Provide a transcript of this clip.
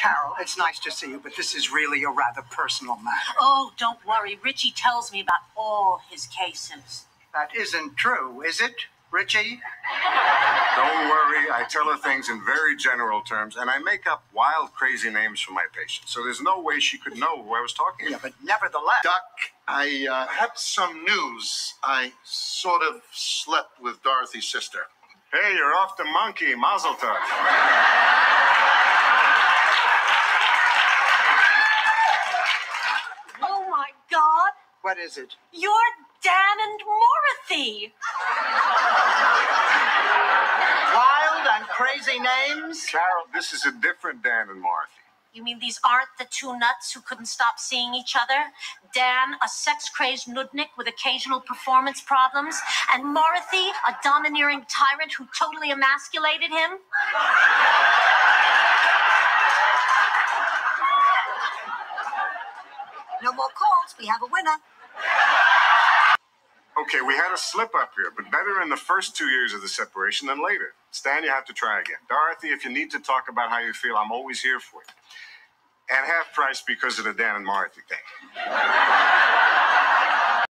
Carol, it's nice to see you, but this is really a rather personal matter. Oh, don't worry. Richie tells me about all his cases. That isn't true, is it, Richie? Don't worry. I tell her things in very general terms, and I make up wild, crazy names for my patients, so there's no way she could know who I was talking about. Yeah, but nevertheless... Doc, I have some news. I sort of slept with Dorothy's sister. Hey, you're off the monkey, Mazel Tov. God? What is it? You're Dan and Dorothy. Wild and crazy names? Carol, this is a different Dan and Dorothy. You mean these aren't the two nuts who couldn't stop seeing each other? Dan, a sex-crazed nudnik with occasional performance problems, and Dorothy, a domineering tyrant who totally emasculated him? No more calls. We have a winner. Okay, we had a slip-up here, but better in the first 2 years of the separation than later. Stan, you have to try again. Dorothy, if you need to talk about how you feel, I'm always here for you. And half price because of the Dan and Dorothy thing.